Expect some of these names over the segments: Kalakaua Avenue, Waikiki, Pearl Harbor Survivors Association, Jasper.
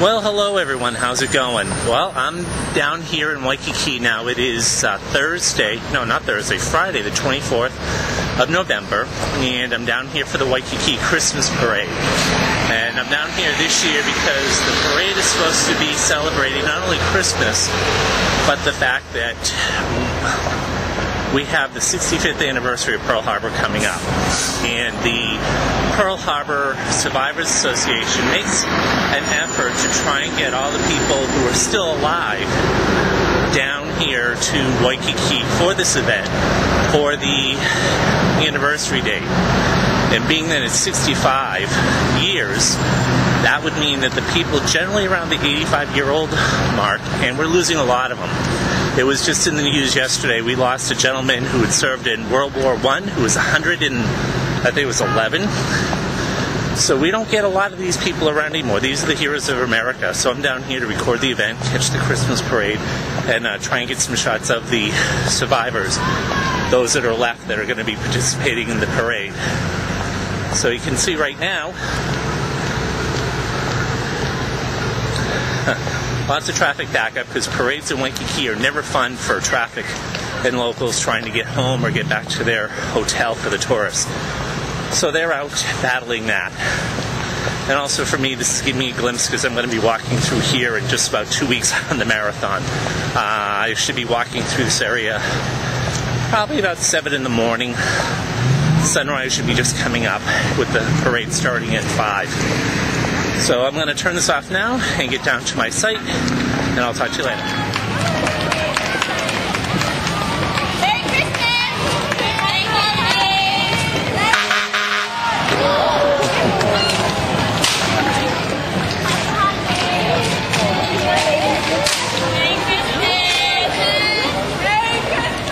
Well, hello everyone, how's it going? Well, I'm down here in Waikiki now. It is Friday the 24th of November, and I'm down here for the Waikiki Christmas Parade. And I'm down here this year because the parade is supposed to be celebrating not only Christmas, but the fact that we have the 65th anniversary of Pearl Harbor coming up. And the Pearl Harbor Survivors Association makes an effort to try and get all the people who are still alive down here to Waikiki for this event, for the anniversary date. And being that it's 65 years, that would mean that the people generally around the 85-year-old mark, and we're losing a lot of them. It was just in the news yesterday. We lost a gentleman who had served in World War I, who was 11. So we don't get a lot of these people around anymore. These are the heroes of America. So I'm down here to record the event, catch the Christmas parade, and try and get some shots of the survivors, those that are left that are going to be participating in the parade. So you can see right now, lots of traffic backup because parades in Waikiki are never fun for traffic and locals trying to get home or get back to their hotel for the tourists. So they're out battling that. And also for me, this is giving me a glimpse because I'm going to be walking through here in just about 2 weeks on the marathon. I should be walking through this area probably about 7 in the morning. Sunrise should be just coming up with the parade starting at 5. So I'm going to turn this off now and get down to my site, and I'll talk to you later. Merry Christmas! Merry Christmas! Merry Christmas!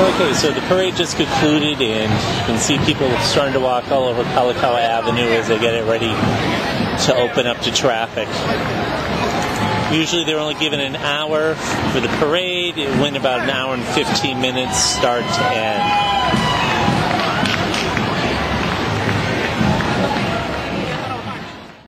Okay, so the parade just concluded, and you can see people starting to walk all over Kalakaua Avenue as they get it ready to open up to traffic. Usually they're only given an hour for the parade. It went about an hour and 15 minutes start to end.